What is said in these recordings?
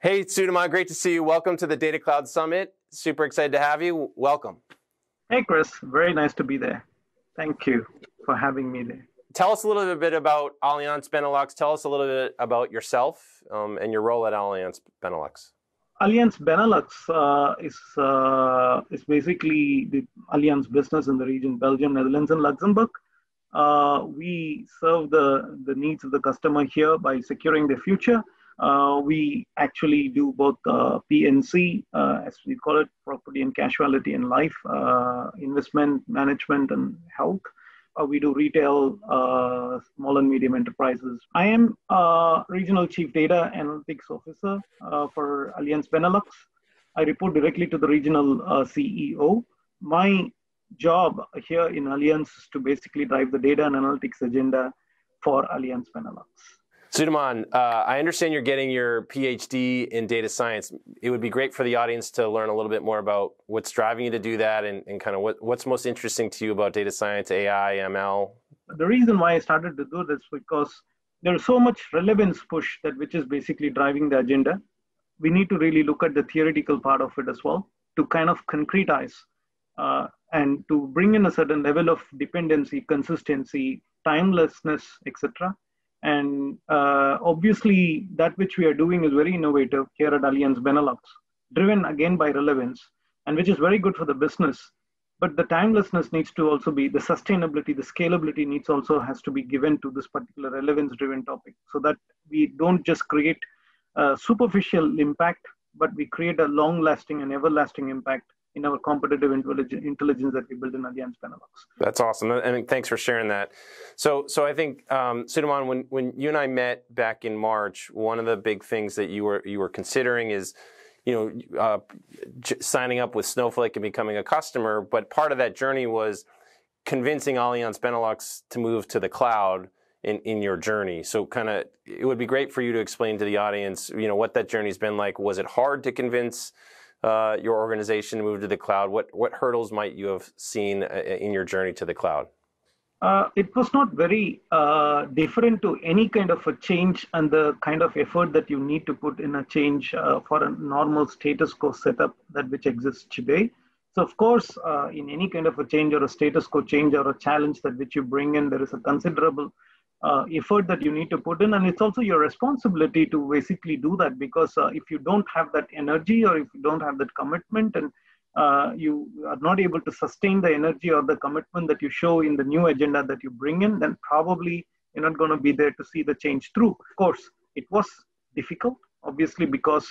Hey, Sudaman, great to see you. Welcome to the Data Cloud Summit. Super excited to have you. Welcome. Hey, Chris. Very nice to be there. Thank you for having me there. Tell us a little bit about Allianz Benelux. Tell us a little bit about yourself and your role at Allianz Benelux. Allianz Benelux is basically the Allianz business in the region Belgium, Netherlands, and Luxembourg. We serve the needs of the customer here by securing their future. We actually do both P&C, as we call it, property and casualty and life, investment management and health. We do retail, small and medium enterprises. I am Regional Chief Data Analytics Officer for Allianz Benelux. I report directly to the regional CEO. My job here in Allianz is to basically drive the data and analytics agenda for Allianz Benelux. Sudaman, I understand you're getting your PhD in data science. It would be great for the audience to learn a little bit more about what's driving you to do that and kind of what's most interesting to you about data science, AI, ML. The reason why I started to do this is because there's so much relevance push which is basically driving the agenda. We need to really look at the theoretical part of it as well to kind of concretize and to bring in a certain level of dependency, consistency, timelessness, etc. And obviously, that which we are doing is very innovative here at Allianz Benelux, driven again by relevance, and which is very good for the business. But the timelessness needs to also be, the sustainability, the scalability needs also has to be given to this particular relevance-driven topic so that we don't just create a superficial impact, but we create a long-lasting and everlasting impact in our competitive intelligence that we build in Allianz Benelux. That's awesome, and thanks for sharing that. So I think, Sudaman, when you and I met back in March, one of the big things that you were considering is, signing up with Snowflake and becoming a customer. But part of that journey was convincing Allianz Benelux to move to the cloud in your journey. So kind of, it would be great for you to explain to the audience, what that journey's been like. Was it hard to convince your organization moved to the cloud? What hurdles might you have seen in your journey to the cloud? It was not very different to any kind of a change and the kind of effort that you need to put in a change for a normal status quo setup which exists today. So of course, in any kind of a change or a status quo change or a challenge which you bring in, there is a considerable effort that you need to put in, and it's also your responsibility to basically do that, because if you don't have that energy or if you don't have that commitment and you are not able to sustain the energy or the commitment that you show in the new agenda that you bring in, then probably you're not going to be there to see the change through. Of course, it was difficult, obviously, because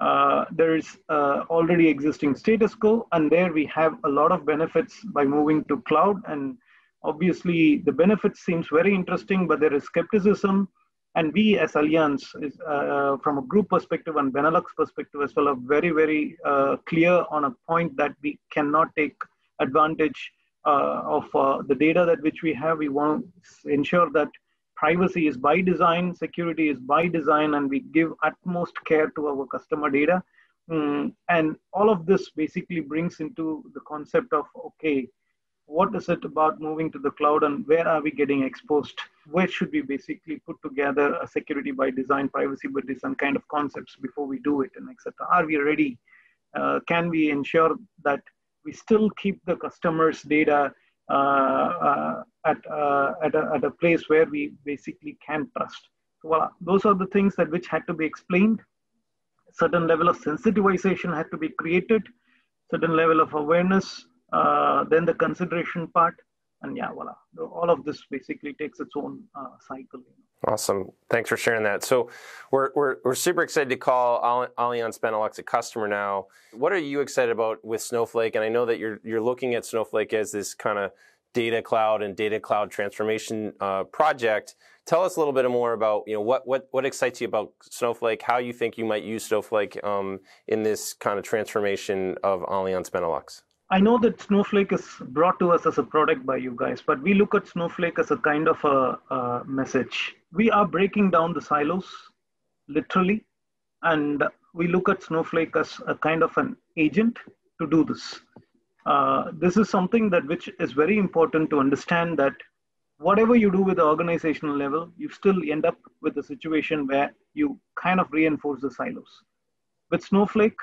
there is already existing status quo, and there we have a lot of benefits by moving to cloud. And obviously, the benefits seems very interesting, but there is skepticism. And we as Allianz, from a group perspective and Benelux perspective as well, are very, very clear on a point that we cannot take advantage of the data which we have. We want to ensure that privacy is by design, security is by design, and we give utmost care to our customer data. And all of this basically brings into the concept of, okay, what is it about moving to the cloud and where are we getting exposed? Where should we basically put together a security by design, privacy by design kind of concepts before we do it, and etc. Are we ready? Can we ensure that we still keep the customers' data at a place where we basically can trust? So, voila. Those are the things which had to be explained. A certain level of sensitization had to be created, certain level of awareness, then the consideration part, and yeah, voila. All of this basically takes its own cycle. Awesome. Thanks for sharing that. So we're super excited to call Allianz Benelux a customer now. What are you excited about with Snowflake? And I know that you're looking at Snowflake as this kind of data cloud and data cloud transformation project. Tell us a little bit more about what excites you about Snowflake, how you think you might use Snowflake in this kind of transformation of Allianz Benelux. I know that Snowflake is brought to us as a product by you guys, but we look at Snowflake as a kind of a message. We are breaking down the silos, literally, and we look at Snowflake as a kind of an agent to do this. This is something which is very important to understand, that whatever you do with the organizational level, you still end up with a situation where you kind of reinforce the silos. With Snowflake,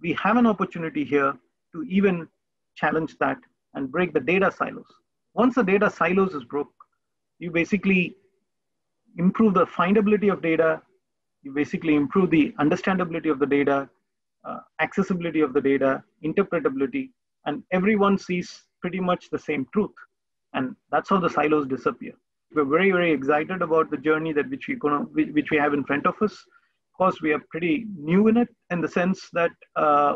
we have an opportunity here to even challenge that and break the data silos. Once the data silos is broke, you basically improve the findability of data, you basically improve the understandability of the data, accessibility of the data, interpretability, and everyone sees pretty much the same truth. And that's how the silos disappear. We're very, very excited about the journey that which we have in front of us. Of course, we are pretty new in it in the sense that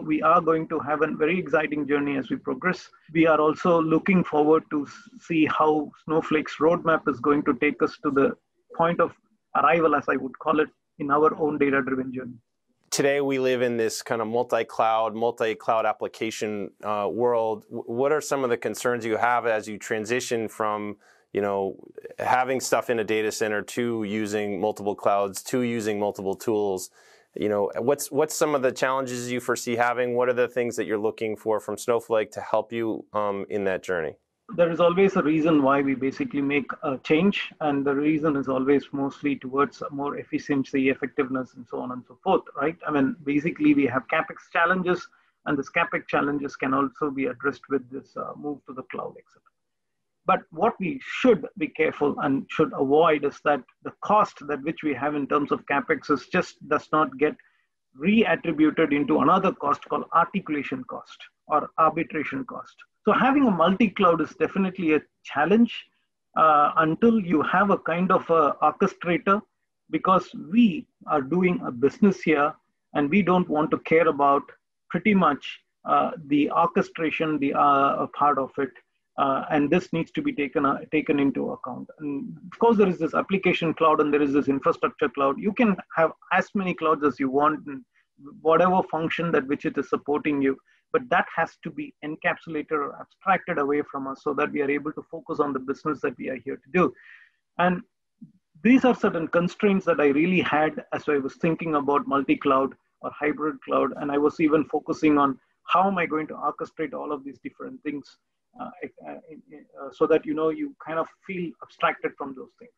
we are going to have a very exciting journey as we progress. We are also looking forward to see how Snowflake's roadmap is going to take us to the point of arrival, as I would call it, in our own data-driven journey. Today, we live in this kind of multi-cloud application world. What are some of the concerns you have as you transition from, you know, having stuff in a data center to using multiple clouds to using multiple tools? You know, what's some of the challenges you foresee having? What are the things that you're looking for from Snowflake to help you in that journey? There is always a reason why we basically make a change, and the reason is always mostly towards more efficiency, effectiveness, and so on and so forth, right? I mean, basically we have CapEx challenges, and this CapEx challenges can also be addressed with this move to the cloud, etc. But what we should be careful and should avoid is that the cost that which we have in terms of CapEx is just does not get reattributed into another cost called articulation cost or arbitration cost. So having a multi-cloud is definitely a challenge until you have a kind of a orchestrator, because we are doing a business here and we don't want to care about pretty much the orchestration, the part of it. And this needs to be taken into account. And of course, there is this application cloud and there is this infrastructure cloud. You can have as many clouds as you want, and whatever function that which it is supporting you. But that has to be encapsulated or abstracted away from us so that we are able to focus on the business that we are here to do. And these are certain constraints that I really had as I was thinking about multi-cloud or hybrid cloud. And I was even focusing on how am I going to orchestrate all of these different things so that, you know, you kind of feel abstracted from those things.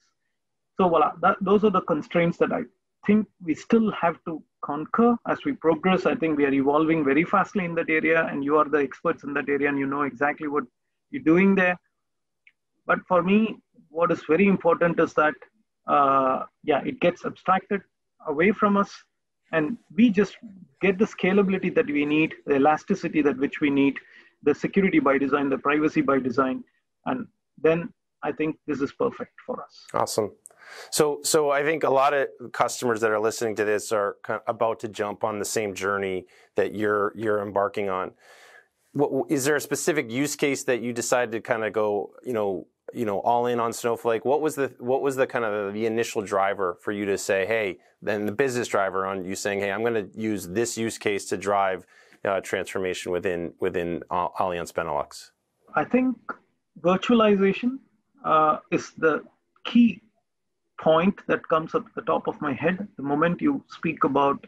So voila, those are the constraints that I think we still have to conquer as we progress. I think we are evolving very fastly in that area, and you are the experts in that area, and you know exactly what you're doing there. But for me, what is very important is that, yeah, it gets abstracted away from us, and we just get the scalability that we need, the elasticity that which we need, the security by design, the privacy by design, and then I think this is perfect for us. Awesome. So I think a lot of customers that are listening to this are kind of about to jump on the same journey that you're embarking on. Is there a specific use case that you decided to kind of go, you know, all in on Snowflake? What was the kind of the initial driver for you to say, hey, then the business driver on you saying, hey, I'm going to use this use case to drive transformation within Allianz Benelux? I think virtualization is the key point that comes up the top of my head the moment you speak about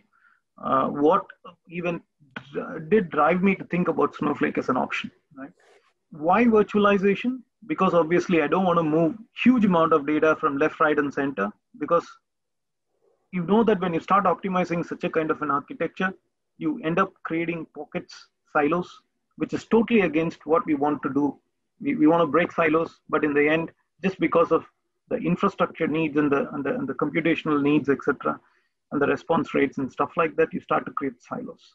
what even did drive me to think about Snowflake as an option, right? Why virtualization? Because obviously I don't want to move huge amount of data from left, right, and center, because you know that when you start optimizing such a kind of an architecture, you end up creating pockets, silos, which is totally against what we want to do. We want to break silos, but in the end, just because of the infrastructure needs and the computational needs, etc., and the response rates and stuff like that, you start to create silos.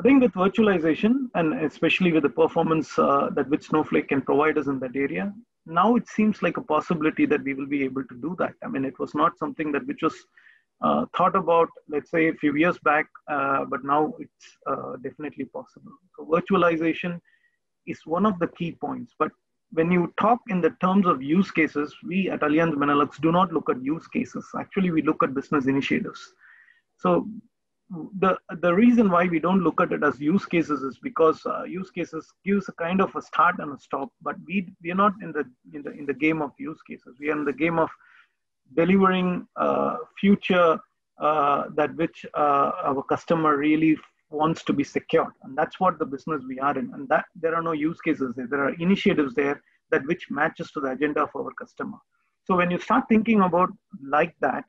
I think with virtualization, and especially with the performance that which Snowflake can provide us in that area, now it seems like a possibility that we will be able to do that. I mean, it was not something that which was thought about, let's say, a few years back, but now it's definitely possible. So virtualization is one of the key points. But when you talk in the terms of use cases, we at Allianz Benelux do not look at use cases. Actually, we look at business initiatives. So the reason why we don't look at it as use cases is because use cases gives a kind of a start and a stop. But we are not in the game of use cases. We are in the game of delivering future that which our customer really wants to be secured, and that's what the business we are in. And that there are no use cases there. There are initiatives there that which matches to the agenda of our customer. So when you start thinking about like that,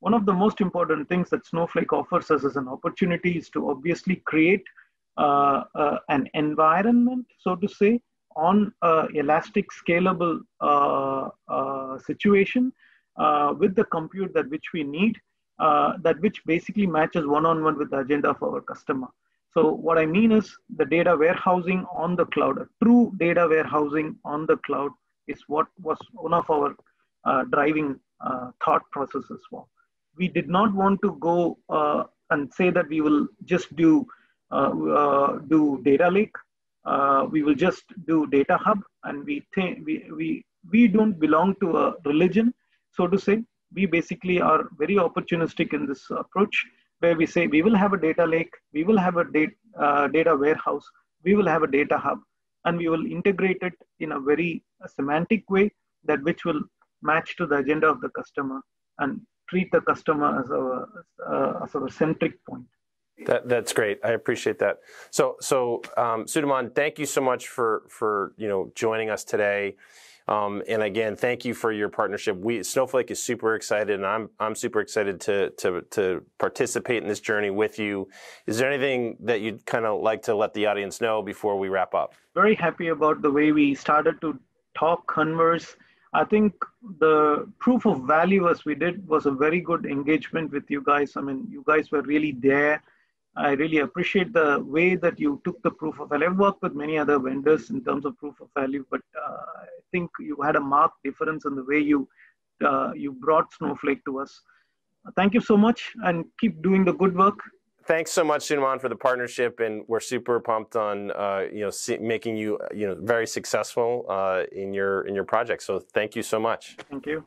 One of the most important things that Snowflake offers us as an opportunity is to obviously create an environment, so to say, on elastic, scalable situation with the compute that which we need, that which basically matches one-on-one with the agenda of our customer. So what I mean is the data warehousing on the cloud, a true data warehousing on the cloud is what was one of our driving thought process as well. We did not want to go and say that we will just do data lake. We will just do data hub, and we don't belong to a religion, so to say. We basically are very opportunistic in this approach, where we say we will have a data lake, we will have a data warehouse, we will have a data hub, and we will integrate it in a very semantic way that which will match to the agenda of the customer and treat the customer as our centric point. That's great. I appreciate that. So Sudaman, thank you so much for joining us today. And again, thank you for your partnership. Snowflake is super excited, and I'm super excited to participate in this journey with you. Is there anything that you'd kind of like to let the audience know before we wrap up? Very happy about the way we started to talk, converse. I think the proof of value as we did was a very good engagement with you guys. I mean, you guys were really there. I really appreciate the way that you took the proof of value. I've worked with many other vendors in terms of proof of value, but I think you had a marked difference in the way you brought Snowflake to us. Thank you so much, and keep doing the good work. Thanks so much, Sudaman, for the partnership, and we're super pumped on making you very successful in your project. So thank you so much. Thank you.